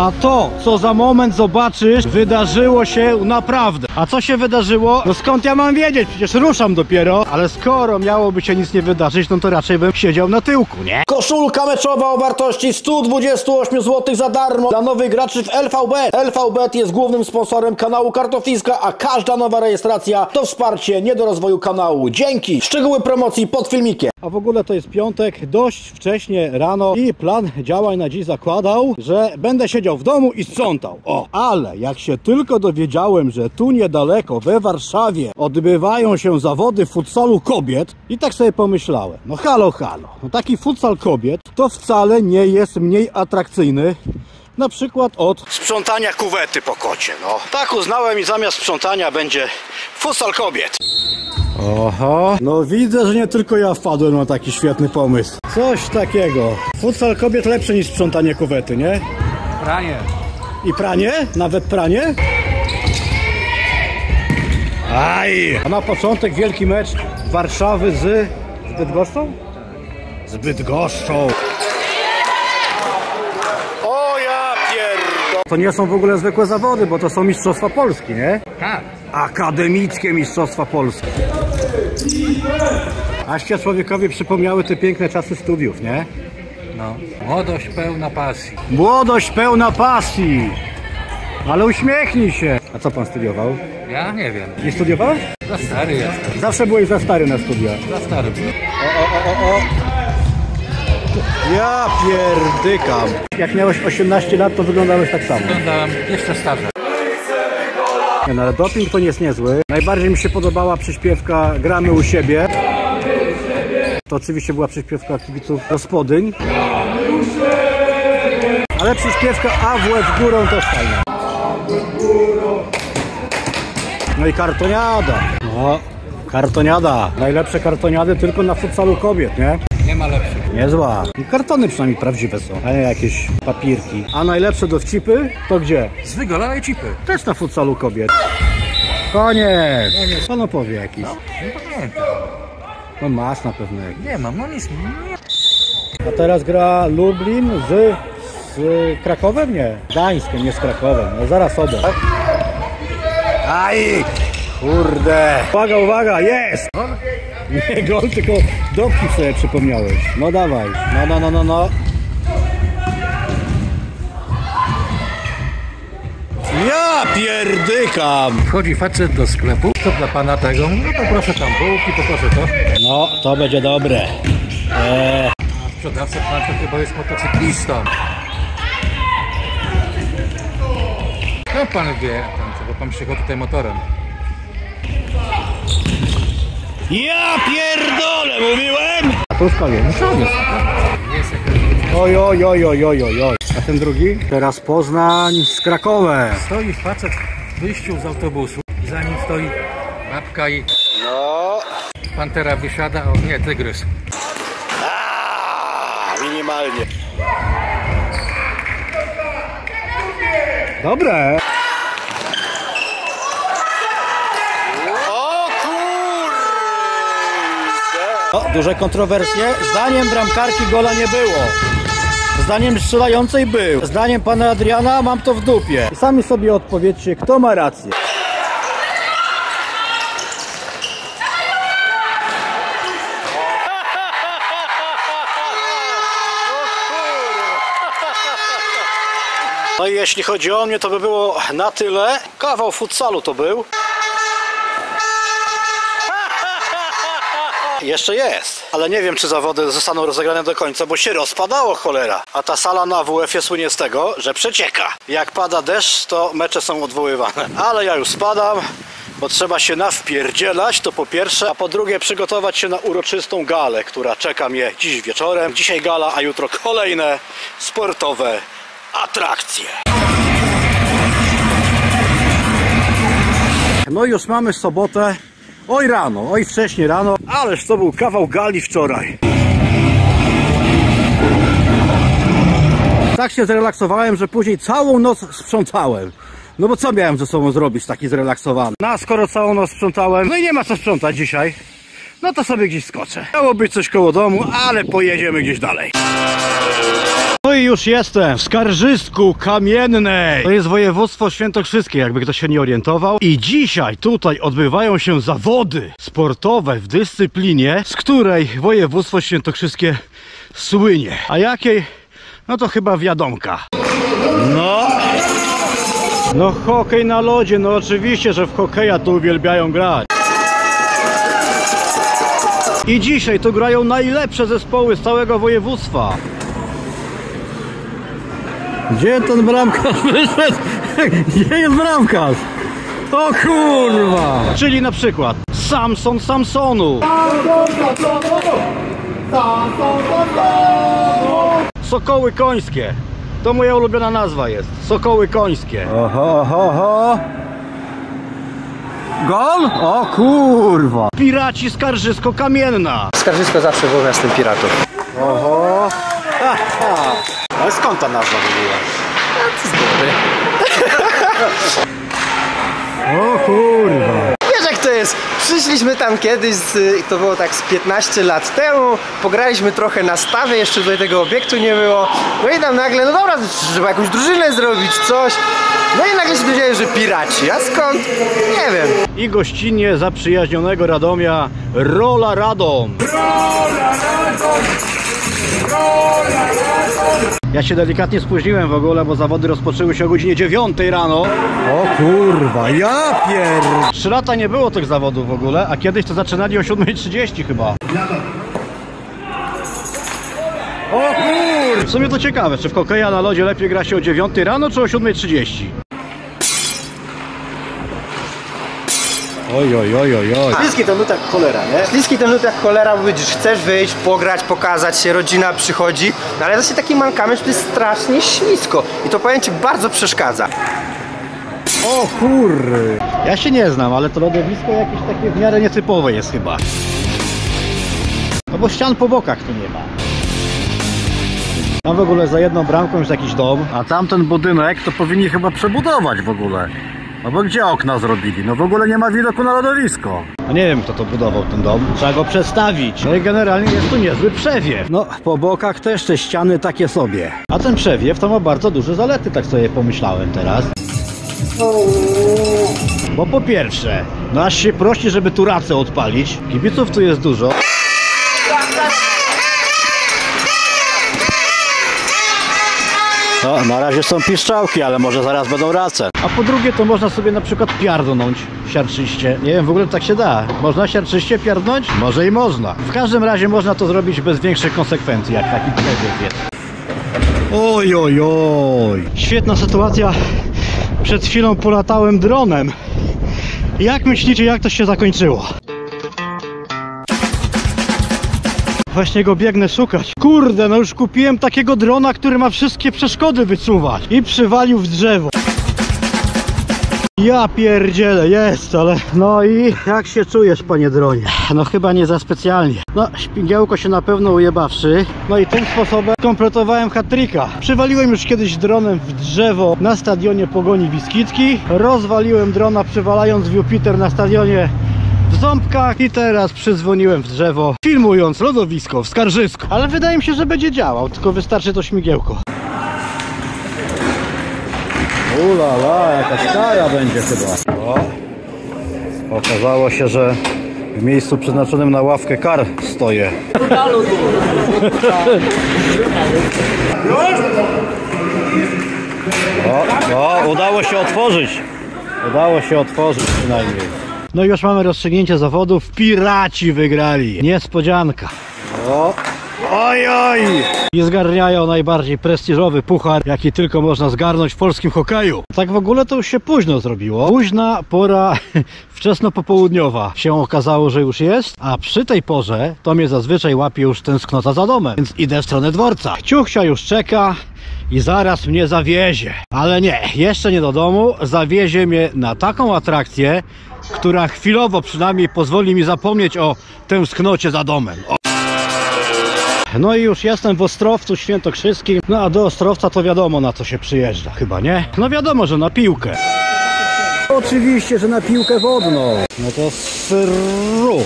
A to, co za moment zobaczysz, wydarzyło się naprawdę. A co się wydarzyło? No skąd ja mam wiedzieć? Przecież ruszam dopiero. Ale skoro miałoby się nic nie wydarzyć, no to raczej bym siedział na tyłku, nie? Koszulka meczowa o wartości 128 zł za darmo dla nowych graczy w LVB. LVB jest głównym sponsorem kanału Kartofliska, a każda nowa rejestracja to wsparcie nie do rozwoju kanału. Dzięki! Szczegóły promocji pod filmikiem. A w ogóle to jest piątek, dość wcześnie rano i plan działań na dziś zakładał, że będę siedział w domu i sprzątał. O! Ale jak się tylko dowiedziałem, że tu niedaleko, we Warszawie, odbywają się zawody futsalu kobiet i tak sobie pomyślałem, no halo, halo, no taki futsal kobiet to wcale nie jest mniej atrakcyjny na przykład od sprzątania kuwety po kocie, no. Tak uznałem i zamiast sprzątania będzie futsal kobiet. Oho, no widzę, że nie tylko ja wpadłem na taki świetny pomysł. Coś takiego. Futsal kobiet lepszy niż sprzątanie kuwety, nie? Pranie. I pranie? Nawet pranie? Aj! A na początek wielki mecz Warszawy z Bydgoszczą? Z Bydgoszczą. O ja pierdolę! To nie są w ogóle zwykłe zawody, bo to są mistrzostwa Polski, nie? Tak. Akademickie mistrzostwa Polski. Aż się człowiekowi przypomniały te piękne czasy studiów, nie? No. Młodość pełna pasji. Młodość pełna pasji! Ale uśmiechnij się! A co pan studiował? Ja nie wiem. Nie studiowałeś? Za stary jestem. Zawsze byłeś za stary na studia. Za stary byłem. O. Ja pierdykam. Jak miałeś 18 lat, to wyglądałeś tak samo. Wyglądałem jeszcze starzej. Nie, no ale doping to nie jest niezły. Najbardziej mi się podobała przyśpiewka Gramy u siebie. To oczywiście była przyśpiewka kibiców gospodyń. Ale przyśpiewka AWF górą też fajna. No i kartoniada. No, kartoniada. Najlepsze kartoniady tylko na futsalu kobiet, nie? Nie ma lepszych. Niezła. Kartony przynajmniej prawdziwe są, a nie jakieś papierki. A najlepsze dowcipy to gdzie? Z wygolanej cipy. Też na futsalu kobiet. Koniec. Pan opowie jakiś. No, nie pamiętam. No masz na pewno jakiś. Nie mam, no nic. A teraz gra Lublin z Krakowem? Nie. Gdańskiem, nie z Krakowem. No zaraz obie. Aj! Kurde! Uwaga, uwaga! Jest! Nie gol, tylko dopki sobie przypomniałeś. No dawaj. No. Ja pierdykam! Wchodzi facet do sklepu. Co dla pana tego? No to proszę tam bułki, poproszę to. No, to będzie dobre. A sprzedawca pan to chyba jest motocyklistą. No pan wie, bo pan przychodzi tutaj motorem. Ja pierdolę, mówiłem! A to już powiem, oj. A ten drugi? Teraz Poznań z Krakowem. Stoi facet w wyjściu z autobusu. Za nim stoi babka i... No... Pantera wysiada, o nie, tygrys. Aaaa, minimalnie. Dobre! O, duże kontrowersje. Zdaniem bramkarki gola nie było. Zdaniem strzelającej był. Zdaniem pana Adriana mam to w dupie. I sami sobie odpowiedzcie, kto ma rację. No i jeśli chodzi o mnie, to by było na tyle. Kawał futsalu to był. Jeszcze jest, ale nie wiem, czy zawody zostaną rozegrane do końca, bo się rozpadało, cholera. A ta sala na AWF-ie słynie z tego, że przecieka. Jak pada deszcz, to mecze są odwoływane. Ale ja już spadam, bo trzeba się nawpierdzielać, to po pierwsze. A po drugie przygotować się na uroczystą galę, która czeka mnie dziś wieczorem. Dzisiaj gala, a jutro kolejne sportowe atrakcje. No i już mamy sobotę. Oj rano, oj wcześnie rano, ależ to był kawał gali wczoraj. Tak się zrelaksowałem, że później całą noc sprzątałem. No bo co miałem ze sobą zrobić taki zrelaksowany? No a skoro całą noc sprzątałem, no i nie ma co sprzątać dzisiaj. no to sobie gdzieś skoczę. Miało być coś koło domu, ale pojedziemy gdzieś dalej. No i już jestem w Skarżysku Kamiennej. To jest województwo świętokrzyskie, jakby ktoś się nie orientował. I dzisiaj tutaj odbywają się zawody sportowe w dyscyplinie, z której województwo świętokrzyskie słynie. A jakiej? No to chyba wiadomka. No hokej na lodzie, no oczywiście, że w hokeja to uwielbiają grać. I dzisiaj tu grają najlepsze zespoły z całego województwa. Gdzie ten bramkarz wyszedł? Gdzie jest bramkarz? O kurwa! Czyli na przykład Samson Samsonu, Sokoły końskie. To moja ulubiona nazwa jest. Sokoły końskie. Oho, oho, oho. Gol? O kurwa. Piraci Skarżysko Kamienna. Skarżysko zawsze wyobraża z tym piratów. Oho. Ha, ha. Ale skąd ta nazwa w ogóle? Z góry. O kurwa. To jest, przyszliśmy tam kiedyś, to było tak z 15 lat temu, pograliśmy trochę na stawie, jeszcze tutaj tego obiektu nie było, no i tam nagle, no dobra, trzeba jakąś drużynę zrobić, coś, no i nagle się dowiedziałem, że Piraci, a skąd? Nie wiem. I gościnnie zaprzyjaźnionego Radomia, Rola Radom. Rola Radom! Rola Radom! Ja się delikatnie spóźniłem w ogóle, bo zawody rozpoczęły się o godzinie 9 rano. O kurwa, ja pierd... 3 lata nie było tych zawodów w ogóle, a kiedyś to zaczynali o 7:30 chyba. O kurwa! W sumie to ciekawe, czy w hokeja na lodzie lepiej gra się o 9 rano, czy o 7:30? Oj, oj, oj, oj, oj. Śliski to nut jak cholera, nie? Śliski to nut jak cholera, bo widzisz, chcesz wyjść, pograć, pokazać się, rodzina przychodzi, no ale właśnie taki mankament to jest strasznie ślisko i to powiem ci bardzo przeszkadza. O kurry. Ja się nie znam, ale to lodowisko jakieś takie w miarę nietypowe jest chyba. No bo ścian po bokach tu nie ma. Tam w ogóle za jedną bramką jest jakiś dom, a tamten budynek to powinni chyba przebudować w ogóle. No bo gdzie okna zrobili? No w ogóle nie ma widoku na lodowisko. No nie wiem, kto to budował ten dom. Trzeba go przestawić. No i generalnie jest tu niezły przewiew. No po bokach też te ściany takie sobie. A ten przewiew to ma bardzo duże zalety, tak sobie pomyślałem teraz. Bo po pierwsze, no aż się prosi, żeby tu racę odpalić. Kibiców tu jest dużo. No, na razie są piszczałki, ale może zaraz będą race. A po drugie to można sobie na przykład piardnąć siarczyście. Nie wiem, w ogóle tak się da. Można siarczyście piardnąć? Może i można. W każdym razie można to zrobić bez większych konsekwencji, jak taki człowiek jest. Oj, oj, oj. Świetna sytuacja. Przed chwilą polatałem dronem. Jak myślicie, jak to się zakończyło? Właśnie go biegnę szukać. Kurde, no już kupiłem takiego drona, który ma wszystkie przeszkody wysuwać. I przywalił w drzewo. Ja pierdzielę, jest, ale... No i jak się czujesz, panie dronie? No chyba nie za specjalnie. No, śpigiełko się na pewno ujebawszy. No i tym sposobem skompletowałem hat-tricka. Przywaliłem już kiedyś dronem w drzewo na stadionie Pogoni Wiskitki. Rozwaliłem drona przywalając w Jupiter na stadionie w Ząbkach i teraz przyzwoniłem w drzewo, filmując lodowisko w Skarżysku. Ale wydaje mi się, że będzie działał, tylko wystarczy to śmigiełko. Ulala, jakaś kara będzie chyba. O. Okazało się, że w miejscu przeznaczonym na ławkę kar stoję. O, udało się otworzyć. Udało się otworzyć przynajmniej. No i już mamy rozstrzygnięcie zawodów. Piraci wygrali. Niespodzianka. O. Oj, oj. I zgarniają najbardziej prestiżowy puchar, jaki tylko można zgarnąć w polskim hokeju. Tak w ogóle to już się późno zrobiło. Późna pora wczesno-popołudniowa się okazało, że już jest. A przy tej porze to mnie zazwyczaj łapie już tęsknota za domem. Więc idę w stronę dworca. Ciuchcia już czeka i zaraz mnie zawiezie. Ale nie, jeszcze nie do domu. Zawiezie mnie na taką atrakcję, która chwilowo przynajmniej pozwoli mi zapomnieć o tęsknocie za domem. O. No i już jestem w Ostrowcu Świętokrzyskim. No a do Ostrowca to wiadomo, na co się przyjeżdża, chyba nie? No wiadomo, że na piłkę. Oczywiście, że na piłkę wodną. No to sru.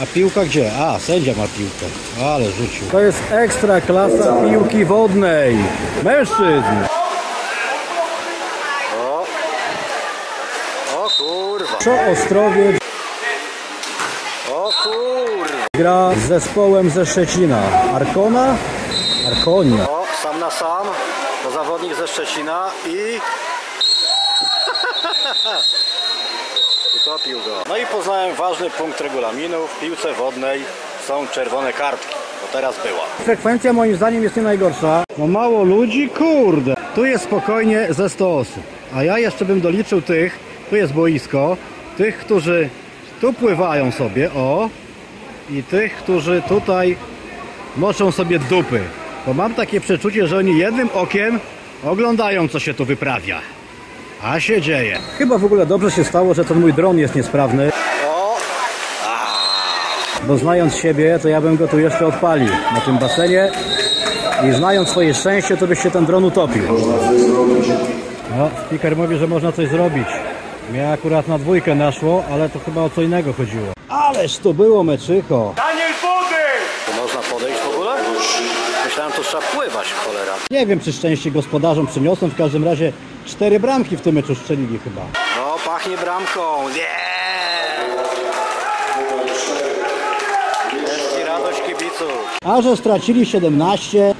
A piłka gdzie? A, sędzia ma piłkę. Ale rzucił. To jest ekstra klasa piłki wodnej mężczyzn. O kurwa. Co Ostrowiec gra z zespołem ze Szczecina. Arkona? Arkonia. O, sam na sam. To zawodnik ze Szczecina i... utopił go. No i poznałem ważny punkt regulaminu. W piłce wodnej są czerwone kartki. To teraz była. Frekwencja moim zdaniem jest nie najgorsza. No mało ludzi, kurde. Tu jest spokojnie ze 100 osób. A ja jeszcze bym doliczył tych, tu jest boisko, tych, którzy tu pływają sobie, o, i tych, którzy tutaj moczą sobie dupy. Bo mam takie przeczucie, że oni jednym okiem oglądają, co się tu wyprawia. A się dzieje. Chyba w ogóle dobrze się stało, że ten mój dron jest niesprawny. Bo znając siebie, to ja bym go tu jeszcze odpalił na tym basenie. I znając swoje szczęście, to by się ten dron utopił. No, speaker mówi, że można coś zrobić. Mnie akurat na dwójkę naszło, ale to chyba o co innego chodziło. Ależ to było meczycho. Daniel Podyl! Tu można podejść w ogóle? Myślałem, to trzeba pływać, cholera. Nie wiem, czy szczęście gospodarzom przyniosłem. W każdym razie 4 bramki w tym meczu strzelili chyba. No, pachnie bramką. Nie! Jest radość kibiców. A że stracili 17.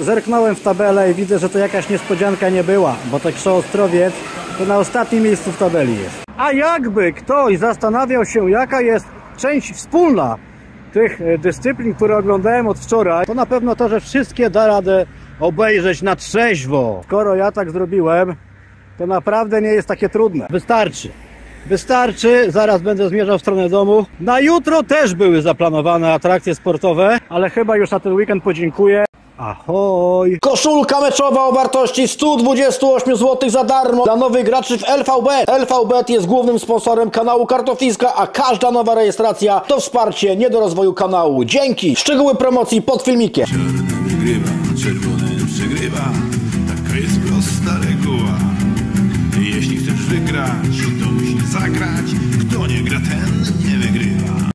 Zerknąłem w tabelę i widzę, że to jakaś niespodzianka nie była, bo tak Ostrowiec to na ostatnim miejscu w tabeli jest. A jakby ktoś zastanawiał się, jaka jest część wspólna tych dyscyplin, które oglądałem od wczoraj, to na pewno to, że wszystkie da radę obejrzeć na trzeźwo. Skoro ja tak zrobiłem, to naprawdę nie jest takie trudne. Wystarczy. Wystarczy, zaraz będę zmierzał w stronę domu. Na jutro też były zaplanowane atrakcje sportowe, ale chyba już na ten weekend podziękuję. Ahoj! Koszulka meczowa o wartości 128 zł za darmo dla nowych graczy w LVB. LVB jest głównym sponsorem kanału Kartofliska, a każda nowa rejestracja to wsparcie nie do rozwoju kanału. Dzięki! Szczegóły promocji pod filmikiem. Czerwony wygrywa, czerwony przegrywa. Taka jest prosta reguła.